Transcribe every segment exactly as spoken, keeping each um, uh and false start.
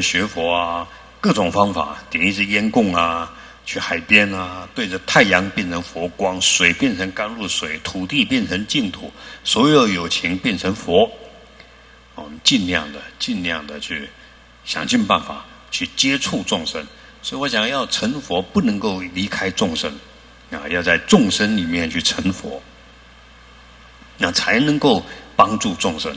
学佛啊，各种方法，点一支烟供啊，去海边啊，对着太阳变成佛光，水变成甘露水，土地变成净土，所有有情变成佛。我们尽量的、尽量的去想尽办法去接触众生。所以我想要成佛，不能够离开众生啊，要在众生里面去成佛，那才能够帮助众生。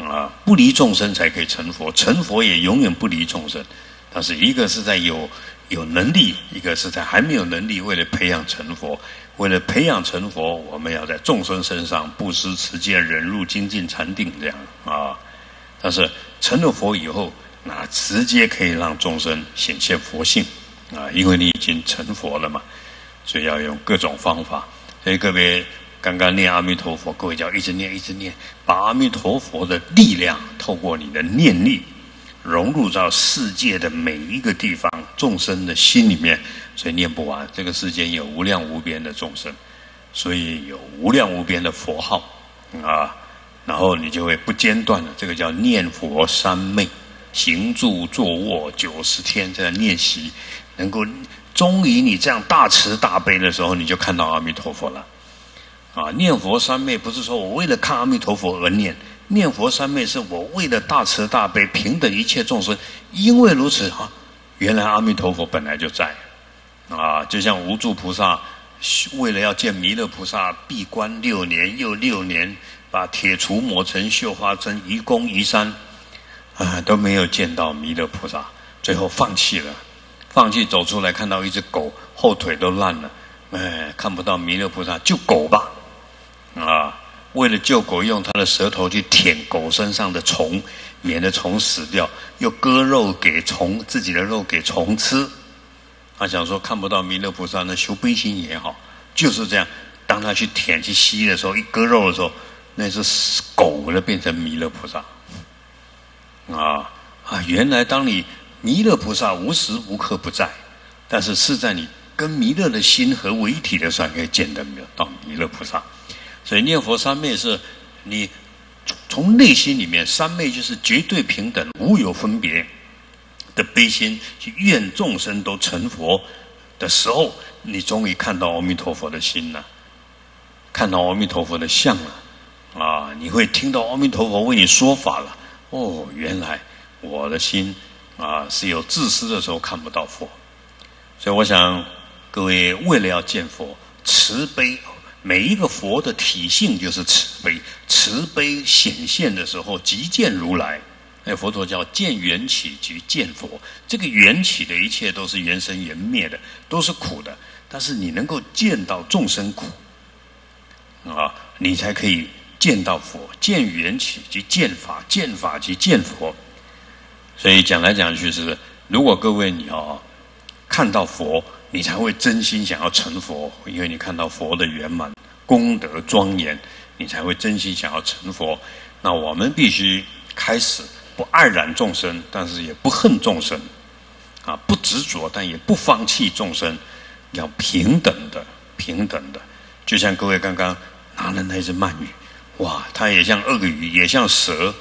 啊，不离众生才可以成佛，成佛也永远不离众生。但是一个是在有有能力，一个是在还没有能力。为了培养成佛，为了培养成佛，我们要在众生身上布施、持戒、忍辱、精进、禅定这样啊。但是成了佛以后，那直接可以让众生显现佛性啊，因为你已经成佛了嘛，所以要用各种方法。所以各位。 刚刚念阿弥陀佛，各位就要一直念，一直念，把阿弥陀佛的力量透过你的念力，融入到世界的每一个地方、众生的心里面，所以念不完。这个世间有无量无边的众生，所以有无量无边的佛号啊，然后你就会不间断的，这个叫念佛三昧，行住坐卧九十天这样练习，能够终于你这样大慈大悲的时候，你就看到阿弥陀佛了。 啊，念佛三昧不是说我为了看阿弥陀佛而念，念佛三昧是我为了大慈大悲平等一切众生。因为如此啊，原来阿弥陀佛本来就在，啊，就像无著菩萨为了要见弥勒菩萨，闭关六年又六年，把铁杵磨成绣花针，愚公移山，啊，都没有见到弥勒菩萨，最后放弃了，放弃走出来看到一只狗，后腿都烂了，哎，看不到弥勒菩萨，救狗吧。 啊，为了救狗，用他的舌头去舔狗身上的虫，免得虫死掉；又割肉给虫，自己的肉给虫吃。他想说看不到弥勒菩萨，那修悲心也好，就是这样。当他去舔、去吸的时候，一割肉的时候，那是狗了，变成弥勒菩萨。啊啊，原来当你弥勒菩萨无时无刻不在，但是是在你跟弥勒的心合为一体的时候，可以见得到弥勒菩萨。 所以念佛三昧是，你从内心里面，三昧就是绝对平等、无有分别的悲心，去愿众生都成佛的时候，你终于看到阿弥陀佛的心了，看到阿弥陀佛的相了，啊，你会听到阿弥陀佛为你说法了。哦，原来我的心啊是有自私的时候看不到佛，所以我想各位为了要见佛，慈悲。 每一个佛的体性就是慈悲，慈悲显现的时候即见如来。哎，佛陀叫见缘起即见佛。这个缘起的一切都是缘生缘灭的，都是苦的。但是你能够见到众生苦，啊，你才可以见到佛。见缘起即见法，见法即见佛。所以讲来讲去是，如果各位你要看到佛。 你才会真心想要成佛，因为你看到佛的圆满、功德庄严，你才会真心想要成佛。那我们必须开始不爱染众生，但是也不恨众生，啊，不执着，但也不放弃众生，要平等的、平等的。就像各位刚刚拿了那只鳗鱼，哇，它也像鳄鱼，也像蛇，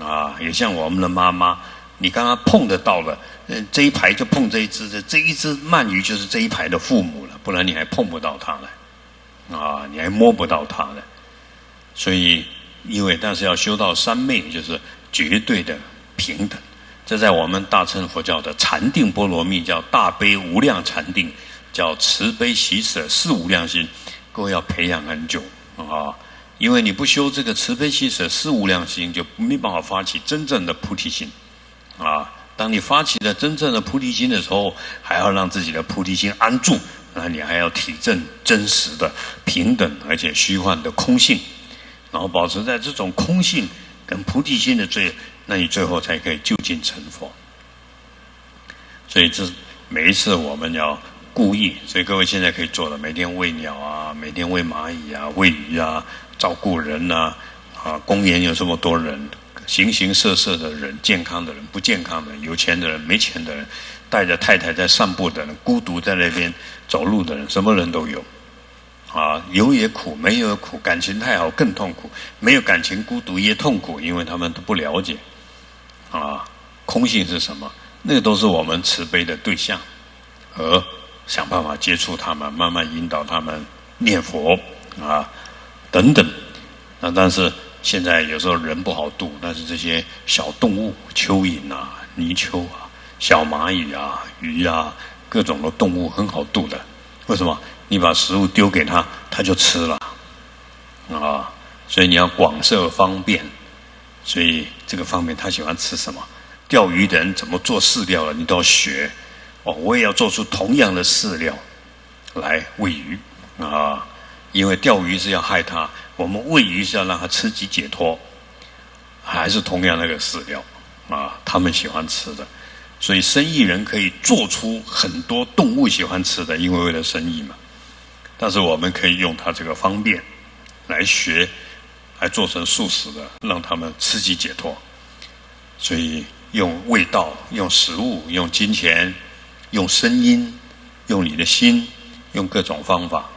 啊，也像我们的妈妈。 你刚刚碰得到了，嗯，这一排就碰这一只，这这一只鳗鱼就是这一排的父母了，不然你还碰不到它了，啊，你还摸不到它了。所以，因为但是要修到三昧，就是绝对的平等。这在我们大乘佛教的禅定波罗蜜叫大悲无量禅定，叫慈悲喜舍四无量心，各位要培养很久啊，因为你不修这个慈悲喜舍四无量心，就没办法发起真正的菩提心。 啊！当你发起了真正的菩提心的时候，还要让自己的菩提心安住，那你还要体证真实的平等而且虚幻的空性，然后保持在这种空性跟菩提心的最，那你最后才可以究竟成佛。所以这每一次我们要故意，所以各位现在可以做了，每天喂鸟啊，每天喂蚂蚁啊，喂鱼啊，照顾人啊，啊，公园有这么多人。 形形色色的人，健康的人，不健康的人，有钱的人，没钱的人，带着太太在散步的人，孤独在那边走路的人，什么人都有。啊，有也苦，没有也苦，感情太好更痛苦，没有感情孤独也痛苦，因为他们都不了解。啊，空性是什么？那都是我们慈悲的对象，而想办法接触他们，慢慢引导他们念佛啊等等。那但是现在有时候人不好度，但是这些小动物，蚯蚓啊、泥鳅啊、小蚂蚁啊、鱼啊，各种的动物很好度的。为什么？你把食物丢给它，它就吃了啊。所以你要广设方便。所以这个方面，他喜欢吃什么？钓鱼的人怎么做饲料了？你都要学哦。我也要做出同样的饲料来喂鱼啊，因为钓鱼是要害它，我们喂鱼是要让它吃鸡解脱，还是同样那个饲料啊？他们喜欢吃的，所以生意人可以做出很多动物喜欢吃的，因为为了生意嘛。但是我们可以用它这个方便来学。还做成素食的，让他们吃鸡解脱。所以用味道、用食物、用金钱、用声音、用你的心、用各种方法，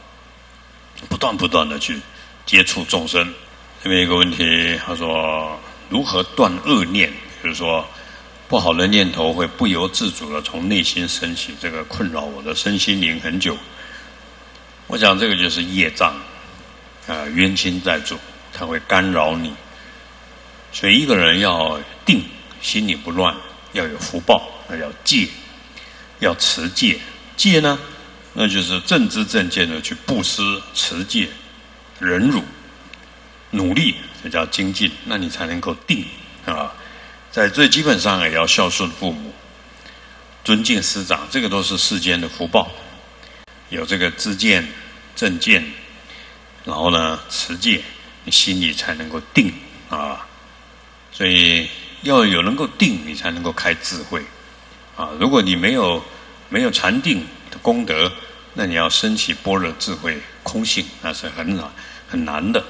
不断不断的去接触众生。这边有一个问题，他说如何断恶念？比如说不好的念头会不由自主的从内心升起，这个困扰我的身心灵很久。我想这个就是业障啊、呃，冤亲债主。它会干扰你，所以一个人要定心里不乱，要有福报，要戒，要持戒。戒呢，那就是正知正见的去布施、持戒、忍辱、努力，这叫精进。那你才能够定啊。在最基本上也要孝顺父母，尊敬师长，这个都是世间的福报。有这个知见、正见，然后呢，持戒。你心里才能够定啊，所以要有能够定，你才能够开智慧啊。如果你没有没有禅定的功德，那你要升起般若智慧、空性，那是很难很难的。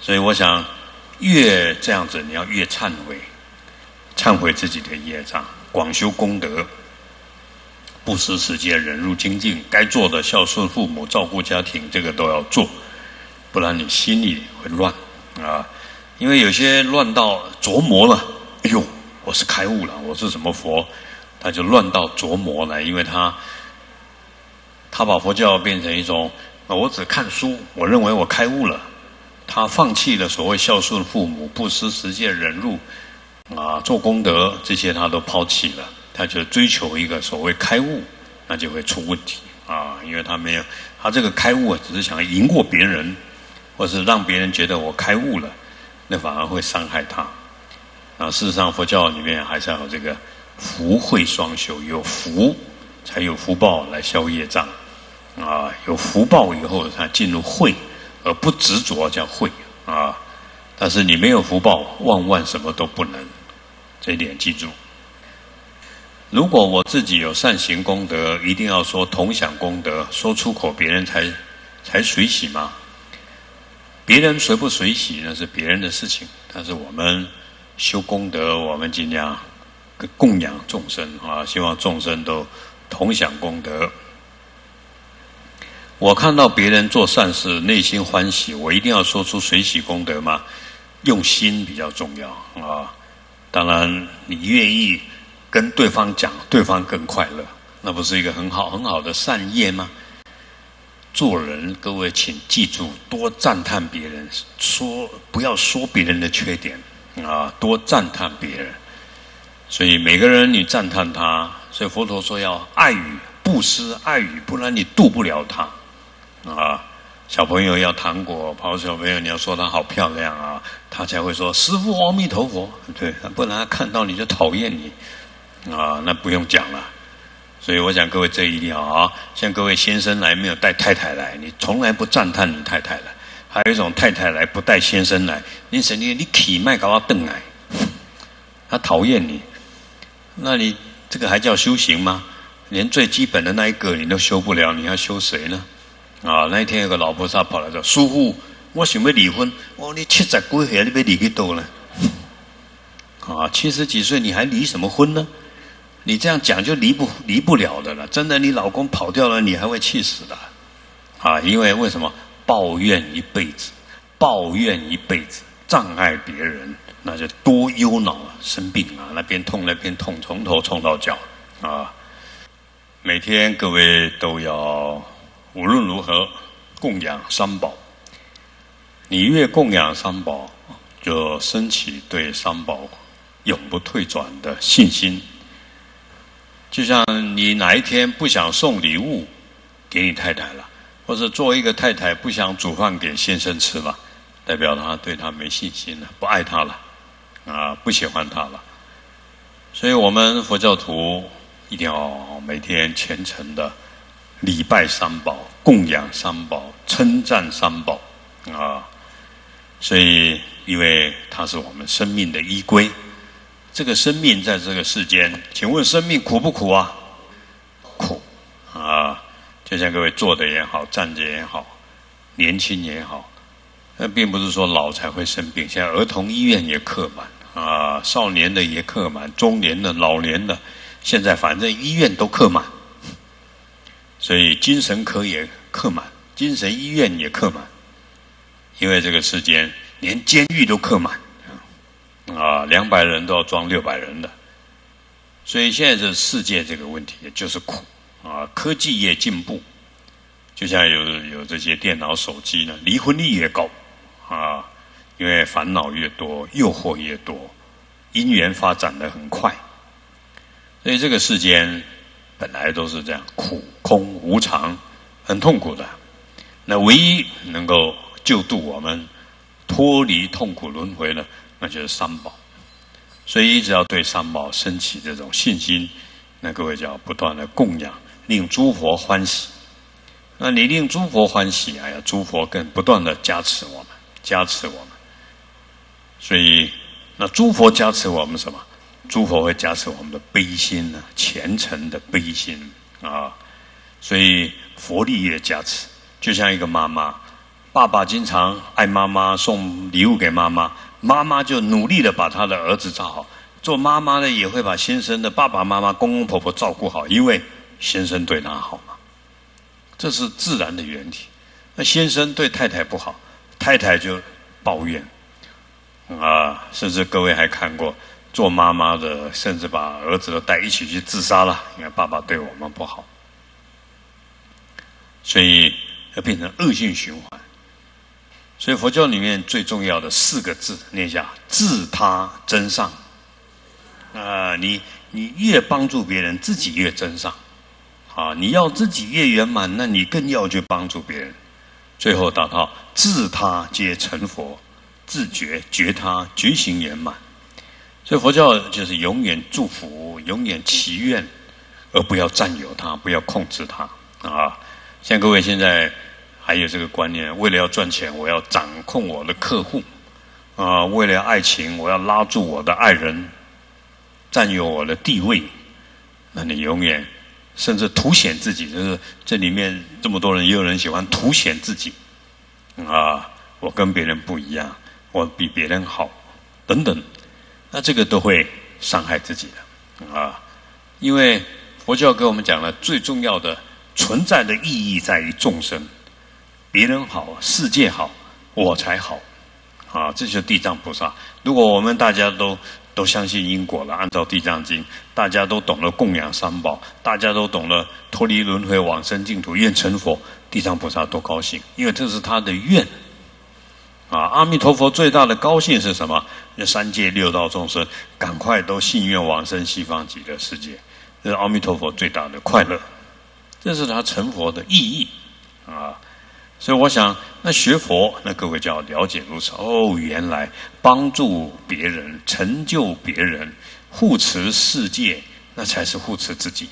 所以我想，越这样子，你要越忏悔，忏悔自己的业障，广修功德，布施、持戒、忍辱、精进，该做的孝顺父母、照顾家庭，这个都要做。不然你心里会乱啊，因为有些乱到琢磨了，哎呦，我是开悟了，我是什么佛，他就乱到琢磨了，因为他他把佛教变成一种，我只看书，我认为我开悟了，他放弃了所谓孝顺父母、布施、持戒、忍辱啊、做功德这些，他都抛弃了，他就追求一个所谓开悟，那就会出问题啊，因为他没有他这个开悟啊，只是想赢过别人。或是让别人觉得我开悟了，那反而会伤害他。啊，事实上佛教里面还是要有这个福慧双修，有福才有福报来消业障，啊，有福报以后才进入慧，而不执着叫慧啊。但是你没有福报，万万什么都不能，这一点记住。如果我自己有善行功德，一定要说同享功德，说出口别人才才随喜吗？别人随不随喜那是别人的事情，但是我们修功德，我们尽量供养众生啊，希望众生都同享功德。我看到别人做善事，内心欢喜，我一定要说出随喜功德吗？用心比较重要啊。当然，你愿意跟对方讲，对方更快乐，那不是一个很好很好的善业吗？做人，各位请记住，多赞叹别人，说不要说别人的缺点啊，多赞叹别人。所以每个人你赞叹他，所以佛陀说要爱语、布施、爱语，不然你度不了他啊。小朋友要糖果，跑小朋友你要说他好漂亮啊，他才会说师父阿弥陀佛，对，不然他看到你就讨厌你啊，那不用讲了。所以我想各位这一定要啊，像各位先生来没有带太太来，你从来不赞叹你太太来；还有一种太太来不带先生来，你神经你起卖搞到瞪来，他讨厌你，那你这个还叫修行吗？连最基本的那一个你都修不了，你要修谁呢？啊，那一天有个老菩萨跑来说：“师父，我想要离婚。”哦，你七十几岁你要离去倒呢？啊，七十几岁你还离什么婚呢？你这样讲就离不离不了的了，真的，你老公跑掉了，你还会气死的，啊！因为为什么抱怨一辈子，抱怨一辈子，障碍别人，那就多忧恼，生病啊，那边痛那边痛，从头痛到脚啊。每天各位都要无论如何供养三宝，你越供养三宝，就升起对三宝永不退转的信心。就像你哪一天不想送礼物给你太太了，或者做一个太太不想煮饭给先生吃了，代表他对他没信心了，不爱他了，啊，不喜欢他了。所以我们佛教徒一定要每天虔诚的礼拜三宝、供养三宝、称赞三宝啊。所以，因为它是我们生命的依归，这个生命在这个世间，请问生命苦不苦啊？苦啊！就像各位坐的也好，站着也好，年轻也好，那并不是说老才会生病。现在儿童医院也客满啊，少年的也客满，中年的、老年的，现在反正医院都客满，所以精神科也客满，精神医院也客满。因为这个世间连监狱都客满啊，两百人都要装六百人的，所以现在这世界这个问题就是苦啊。科技也进步，就像有有这些电脑、手机呢，离婚率也高啊，因为烦恼越多，诱惑越多，因缘发展得很快，所以这个世间本来都是这样苦、空、无常，很痛苦的。那唯一能够救度我们脱离痛苦轮回呢，那就是三宝。所以一直要对三宝升起这种信心，那各位就要不断的供养，令诸佛欢喜。那你令诸佛欢喜啊，要诸佛更不断的加持我们，加持我们。所以那诸佛加持我们什么？诸佛会加持我们的悲心啊，虔诚的悲心啊。所以佛力也加持，就像一个妈妈，爸爸经常爱妈妈，送礼物给妈妈，妈妈就努力的把她的儿子照好。做妈妈的也会把先生的爸爸妈妈、公公婆婆照顾好，因为先生对她好嘛，这是自然的原理。那先生对太太不好，太太就抱怨啊，甚至各位还看过做妈妈的，甚至把儿子都带一起去自杀了，因为爸爸对我们不好，所以要变成恶性循环。所以佛教里面最重要的四个字，念一下：自他增上。啊、呃，你你越帮助别人，自己越增上。啊，你要自己越圆满，那你更要去帮助别人。最后达到自他皆成佛，自觉觉他觉醒圆满。所以佛教就是永远祝福，永远祈愿，而不要占有它，不要控制它。啊，像各位现在还有这个观念，为了要赚钱，我要掌控我的客户啊、呃；为了爱情，我要拉住我的爱人，占有我的地位。那你永远甚至凸显自己，就是这里面这么多人，也有人喜欢凸显自己啊、呃！我跟别人不一样，我比别人好，等等。那这个都会伤害自己的啊、呃！因为佛教给我们讲了最重要的存在的意义，在于众生。别人好，世界好，我才好，啊，这就是地藏菩萨。如果我们大家都都相信因果了，按照地藏经，大家都懂了供养三宝，大家都懂了脱离轮回往生净土愿成佛，地藏菩萨多高兴，因为这是他的愿。啊，阿弥陀佛最大的高兴是什么？那三界六道众生赶快都信愿往生西方极乐世界，这是阿弥陀佛最大的快乐，这是他成佛的意义，啊。所以我想，那学佛，那各位就要了解如此哦。原来帮助别人、成就别人、护持世界，那才是护持自己。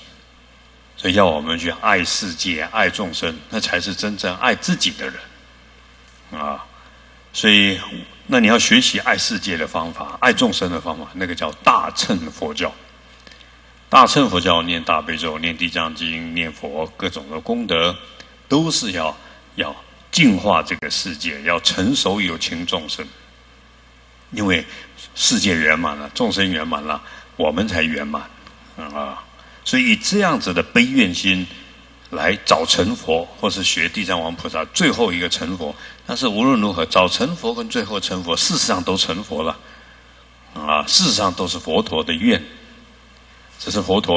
所以要我们去爱世界、爱众生，那才是真正爱自己的人啊。所以，那你要学习爱世界的方法、爱众生的方法，那个叫大乘佛教。大乘佛教念大悲咒、念地藏经、念佛各种的功德，都是要。要净化这个世界，要成熟有情众生，因为世界圆满了，众生圆满了，我们才圆满啊！所以以这样子的悲愿心来找成佛，或是学地藏王菩萨最后一个成佛。但是无论如何，找成佛跟最后成佛，事实上都成佛了。啊，事实上都是佛陀的愿，这是佛陀